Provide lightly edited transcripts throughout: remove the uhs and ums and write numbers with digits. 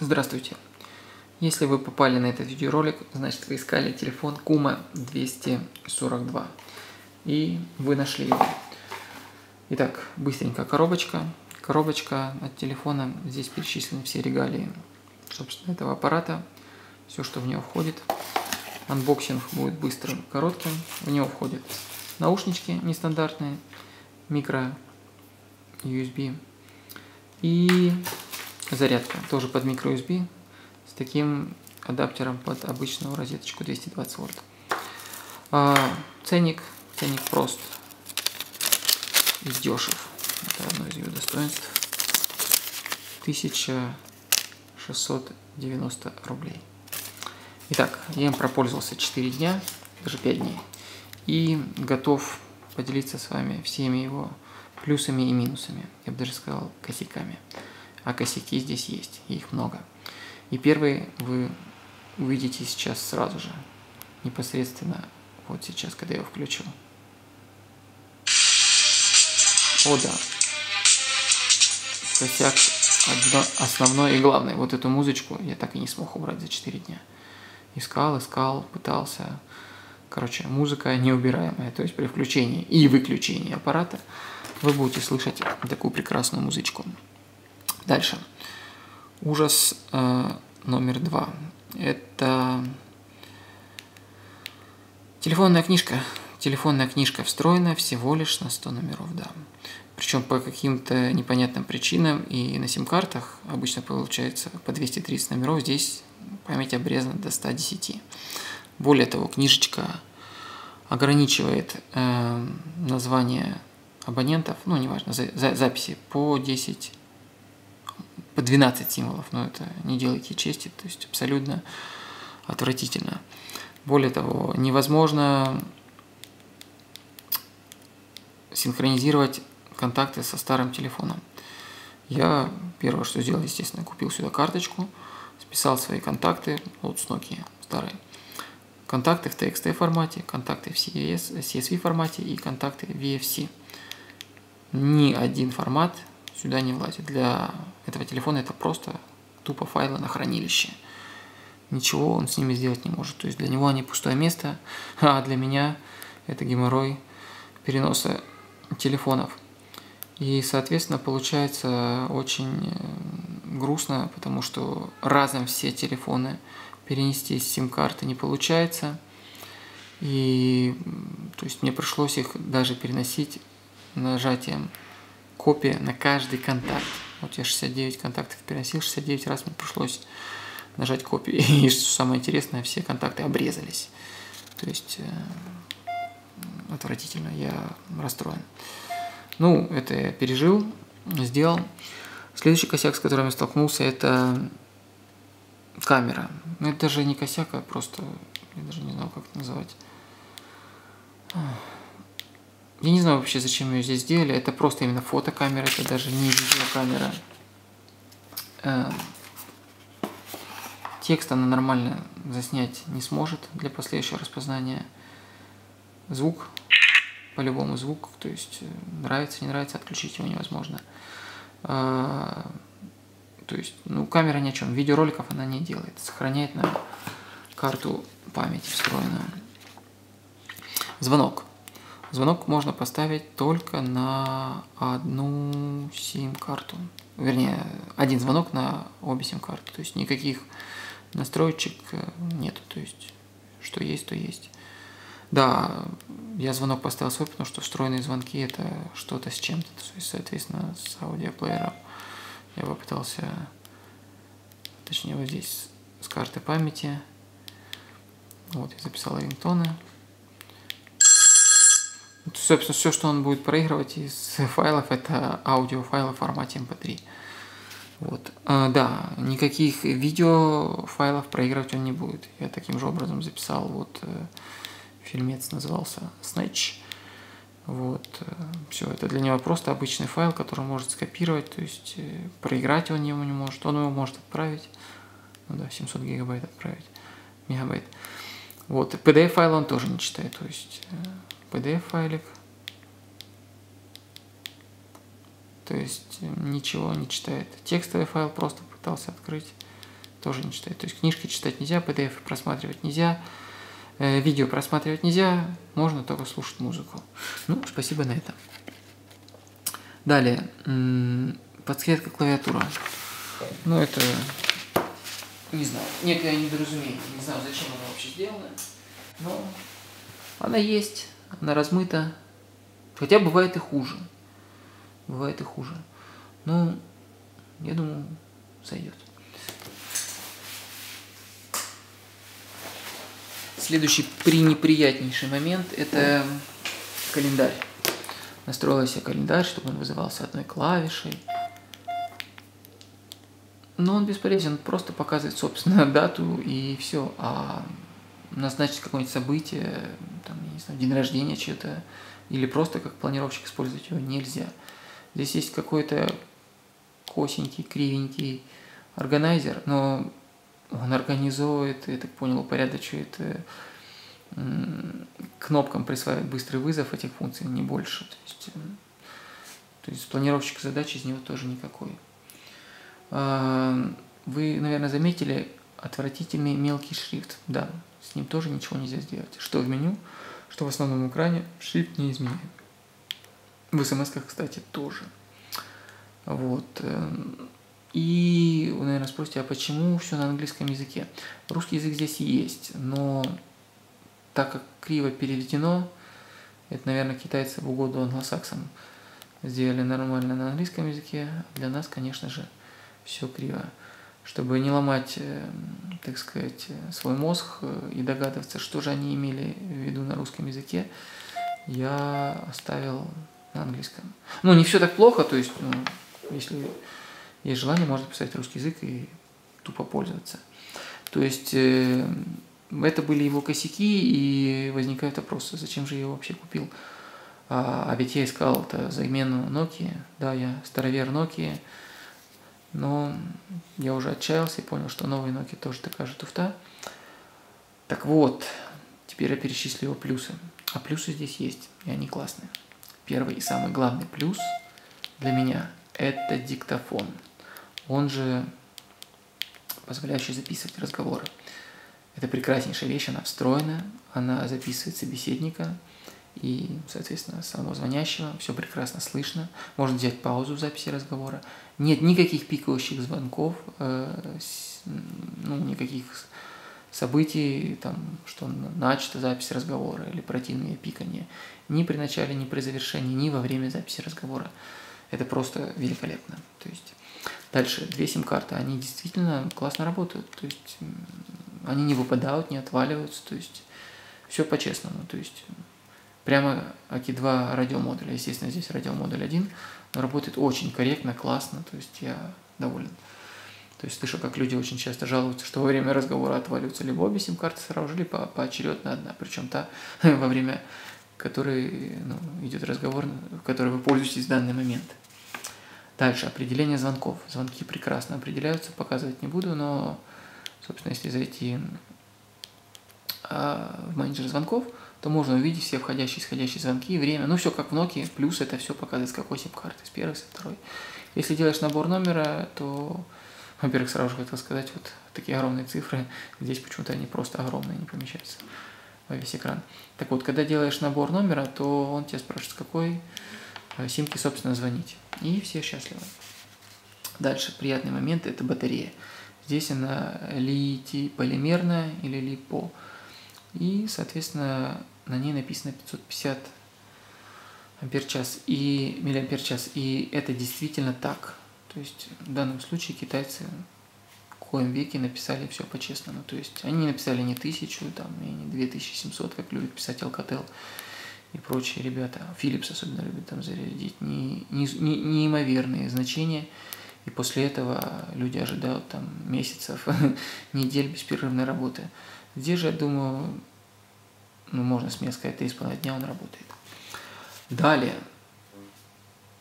Здравствуйте! Если вы попали на этот видеоролик, значит вы искали телефон Qumo 242 и вы нашли его. Итак, быстренько коробочка. Коробочка от телефона, здесь перечислены все регалии, собственно, этого аппарата, все, что в него входит. Анбоксинг будет быстрым, коротким. В него входят наушнички нестандартные, Micro-USB и зарядка, тоже под micro-USB, с таким адаптером под обычную розеточку 220 вольт. Ценник прост и дешев. Это одно из его достоинств. 1690 рублей. Итак, я им пропользовался 4 дня, даже 5 дней. И готов поделиться с вами всеми его плюсами и минусами. Я бы даже сказал, косяками. А косяки здесь есть, и их много. И первый вы увидите сейчас сразу же, непосредственно вот сейчас, когда я его включу. О да, косяк основной и главный. Вот эту музычку я так и не смог убрать за 4 дня. Искал, пытался. Короче, музыка неубираемая, то есть при включении и выключении аппарата вы будете слышать такую прекрасную музычку. Дальше. Ужас номер 2. Это телефонная книжка. Телефонная книжка встроена всего лишь на 100 номеров, да. Причем по каким-то непонятным причинам и на сим-картах обычно получается по 230 номеров, здесь память обрезана до 110. Более того, книжечка ограничивает название абонентов, ну неважно, записи по 10. По 12 символов, но это не делайте чести, то есть абсолютно отвратительно. Более того, невозможно синхронизировать контакты со старым телефоном. Я первое, что сделал, естественно, купил сюда карточку, списал свои контакты, вот с Nokia старые. Контакты в TXT формате, контакты в CSV формате и контакты в VFC. Ни один формат сюда не влазит. Для этого телефона это просто тупо файлы на хранилище. Ничего он с ними сделать не может. То есть для него они пустое место, а для меня это геморрой переноса телефонов. И, соответственно, получается очень грустно, потому что разом все телефоны перенести с сим-карты не получается. И то есть мне пришлось их даже переносить нажатием копия на каждый контакт. Вот я 69 контактов переносил, 69 раз мне пришлось нажать копию. И что самое интересное, все контакты обрезались. То есть отвратительно, я расстроен. Ну, это я пережил, сделал. Следующий косяк, с которым я столкнулся, это камера. Ну, это даже не косяк, а просто, я даже не знаю, как это называть. Я не знаю вообще, зачем ее здесь сделали. Это просто именно фотокамера, это даже не видеокамера. Текст она нормально заснять не сможет для последующего распознания. Звук, по-любому звук, то есть нравится, не нравится, отключить его невозможно. То есть, ну, камера ни о чем, видеороликов она не делает, сохраняет на карту памяти встроенную. Звонок. Звонок можно поставить только на одну сим-карту. Вернее, один звонок на обе сим-карты. То есть никаких настроечек нет. То есть что есть, то есть. Да, я звонок поставил свой, потому что встроенные звонки это что-то с чем-то. То есть, соответственно, с аудиоплеером я попытался, точнее вот здесь, с карты памяти. Вот, я записал рингтоны. Собственно, все, что он будет проигрывать из файлов, это аудиофайлы в формате MP3. Вот. Да, никаких видеофайлов проигрывать он не будет. Я таким же образом записал, вот, фильмец назывался Snatch. Вот. Все, это для него просто обычный файл, который он может скопировать, то есть проиграть он его не может. Он его может отправить, ну да, 700 гигабайт отправить, мегабайт. Вот. PDF-файл он тоже не читает, то есть PDF-файлик, то есть ничего не читает. Текстовый файл просто пытался открыть, тоже не читает. То есть книжки читать нельзя, PDF просматривать нельзя, видео просматривать нельзя, можно только слушать музыку. Ну, спасибо на этом. Далее, подсветка клавиатура. Ну, это, не знаю, некое недоразумение. Не знаю, зачем она вообще сделана, но она есть, она размыта. Хотя бывает и хуже. Бывает и хуже. Но, я думаю, сойдет. Следующий пренеприятнейший момент – это календарь. Настроила себе календарь, чтобы он вызывался одной клавишей. Но он бесполезен, он просто показывает, собственно, дату и все. А назначить какое-нибудь событие, там, я не знаю, день рождения чего-то, или просто как планировщик использовать его нельзя. Здесь есть какой-то косенький, кривенький органайзер, но он организовывает, я так понял, упорядочивает, кнопкам присваивает быстрый вызов этих функций, не больше. То есть планировщик задач из него тоже никакой. Вы, наверное, заметили отвратительный мелкий шрифт. Да, с ним тоже ничего нельзя сделать. Что в меню, что в основном экране, шрифт не изменяет. В смс-ках, кстати, тоже. Вот. И вы, наверное, спросите, а почему все на английском языке? Русский язык здесь есть, но так как криво переведено, это, наверное, китайцы в угоду англосаксам сделали нормально на английском языке, а для нас, конечно же, все криво. Чтобы не ломать, так сказать, свой мозг и догадываться, что же они имели в виду на русском языке, я оставил на английском. Ну, не все так плохо, то есть, ну, если есть желание, можно писать русский язык и тупо пользоваться. То есть это были его косяки, и возникают вопросы, зачем же я его вообще купил. А ведь я искал-то замену Nokia, да, я старовер Nokia, но я уже отчаялся и понял, что новый Nokia тоже такая же туфта. Так вот, теперь я перечислил его плюсы. А плюсы здесь есть, и они классные. Первый и самый главный плюс для меня – это диктофон. Он же позволяющий записывать разговоры. Это прекраснейшая вещь, она встроена, она записывает собеседника и, соответственно, самого звонящего. Все прекрасно слышно. Можно взять паузу в записи разговора. Нет никаких пикающих звонков, ну, никаких событий, там, что начата запись разговора или противные пикания. Ни при начале, ни при завершении, ни во время записи разговора. Это просто великолепно. То есть дальше, две сим-карты, они действительно классно работают. То есть они не выпадают, не отваливаются. То есть все по-честному. То есть прямо аки два радиомодуля. Естественно, здесь радиомодуль 1. Он работает очень корректно, классно. То есть я доволен. То есть слышу, как люди очень часто жалуются, что во время разговора отваливаются либо обе сим-карты сразу, либо поочередно одна. Причем та во время который, ну, идет разговор, в который вы пользуетесь в данный момент. Дальше, определение звонков. Звонки прекрасно определяются, показывать не буду, но, собственно, если зайти в менеджер звонков, то можно увидеть все входящие и исходящие звонки, время, ну, все как в Nokia, плюс это все показывает, с какой сим-карты, с первой, со второй. Если делаешь набор номера, то, во-первых, сразу же хотел сказать, вот такие огромные цифры, здесь почему-то они просто огромные, не помещаются во весь экран. Так вот, когда делаешь набор номера, то он тебя спрашивает, с какой симки, собственно, звонить. И все счастливы. Дальше приятный момент – это батарея. Здесь она литий-полимерная или липо. И, соответственно, на ней написано 550 ампер-час и миллиампер-час. И это действительно так. То есть в данном случае китайцы в коем веке написали все по-честному. То есть они написали не 1000, там, и не 2700, как любят писать Alcatel и прочие ребята. Philips особенно любит там зарядить неимоверные значения. И после этого люди ожидают там месяцев, недель беспрерывной работы. Здесь же, я думаю, ну, можно смело сказать, 3,5 дня он работает. Далее,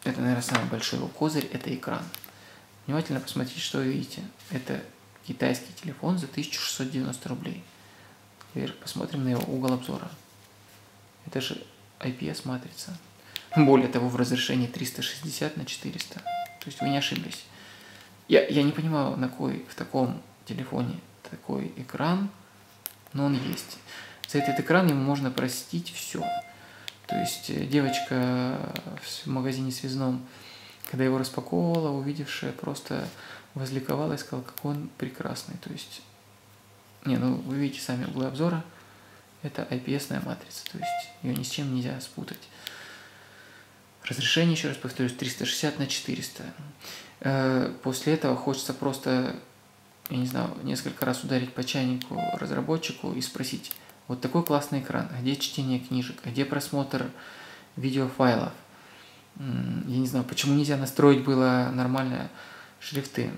это, наверное, самый большой его козырь, это экран. Внимательно посмотрите, что вы видите. Это китайский телефон за 1690 рублей. Теперь посмотрим на его угол обзора. Это же IPS матрица. Более того, в разрешении 360 на 400. То есть вы не ошиблись. Я не понимаю, на кой в таком телефоне такой экран, но он есть. За этот экран ему можно простить все. То есть девочка в магазине связном, когда его распаковывала, увидевшая, просто возликовала и сказала, как он прекрасный. То есть, вы видите сами углы обзора, это IPS-ная матрица, то есть ее ни с чем нельзя спутать. Разрешение, еще раз повторюсь, 360 на 400. После этого хочется просто, я не знаю, несколько раз ударить по чайнику разработчику и спросить, вот такой классный экран, где чтение книжек, где просмотр видеофайлов? Я не знаю, почему нельзя настроить было нормально шрифты.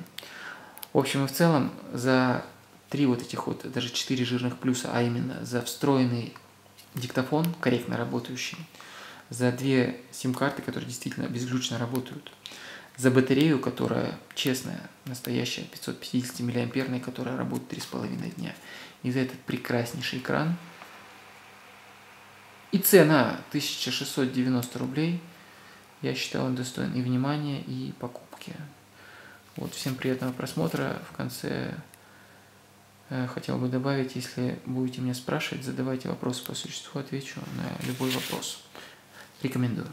В общем и в целом, за 3 вот этих вот, даже 4 жирных плюса, а именно за встроенный диктофон, корректно работающий, за 2 сим-карты, которые действительно безключно работают, за батарею, которая честная, настоящая, 550 мА, которая работает 3,5 дня, и за этот прекраснейший экран. И цена 1690 рублей, я считаю, он достоин и внимания, и покупки. Вот, всем приятного просмотра. В конце хотел бы добавить, если будете меня спрашивать, задавайте вопросы по существу, отвечу на любой вопрос. Рекомендую.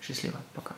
Счастливо, пока.